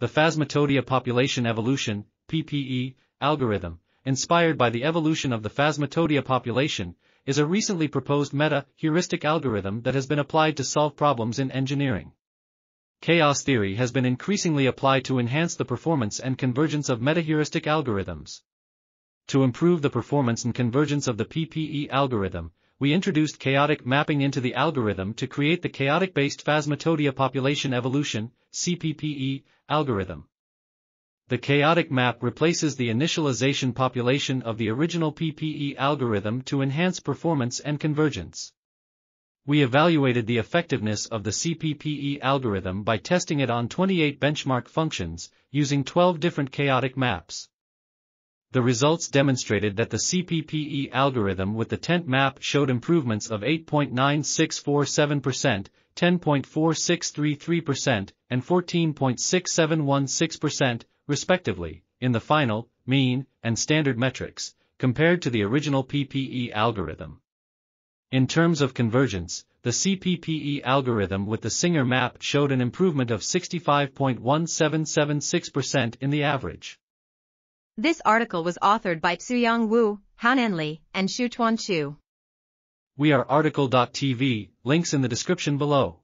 The Phasmatodea Population Evolution (PPE) algorithm, inspired by the evolution of the Phasmatodea population, is a recently proposed meta-heuristic algorithm that has been applied to solve problems in engineering. Chaos theory has been increasingly applied to enhance the performance and convergence of meta-heuristic algorithms. To improve the performance and convergence of the PPE algorithm, we introduced chaotic mapping into the algorithm to create the chaotic-based Phasmatodea Population Evolution (CPPE) algorithm. The chaotic map replaces the initialization population of the original PPE algorithm to enhance performance and convergence. We evaluated the effectiveness of the CPPE algorithm by testing it on 28 benchmark functions, using 12 different chaotic maps. The results demonstrated that the CPPE algorithm with the tent map showed improvements of 8.9647%, 10.4633%, and 14.6716%, respectively, in the final, mean, and standard metrics, compared to the original PPE algorithm. In terms of convergence, the CPPE algorithm with the Singer map showed an improvement of 65.1776% in the average. This article was authored by Tsu-Yang Wu, Haonan Li, and Shu-Chuan Chu. We are article.tv, links in the description below.